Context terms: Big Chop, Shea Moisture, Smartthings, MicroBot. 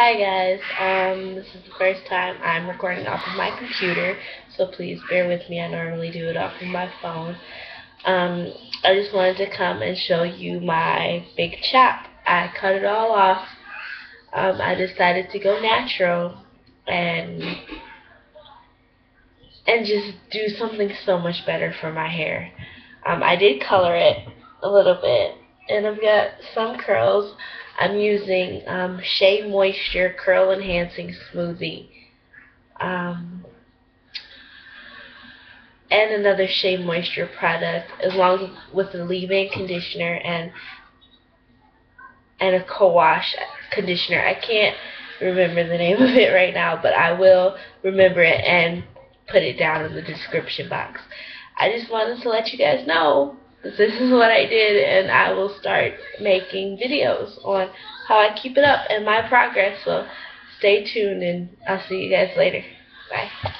Hi guys, this is the first time I'm recording off of my computer, so please bear with me. I normally do it off of my phone. I just wanted to come and show you my big chop. I cut it all off. I decided to go natural and just do something so much better for my hair. I did color it a little bit, and I've got some curls. I'm using Shea Moisture Curl Enhancing Smoothie and another Shea Moisture product, along with a leave-in conditioner and a co-wash conditioner. I can't remember the name of it right now, but I will remember it and put it down in the description box. I just wanted to let you guys know this is what I did, and I will start making videos on how I keep it up and my progress, so stay tuned and I'll see you guys later. Bye.